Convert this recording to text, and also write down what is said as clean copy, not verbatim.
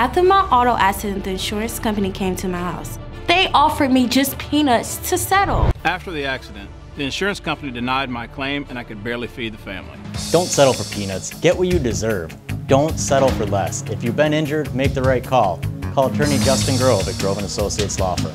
After my auto accident, the insurance company came to my house. They offered me just peanuts to settle. After the accident, the insurance company denied my claim and I could barely feed the family. Don't settle for peanuts. Get what you deserve. Don't settle for less. If you've been injured, make the right call. Call attorney Justin Grove at Grove & Associates Law Firm.